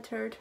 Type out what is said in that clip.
centered.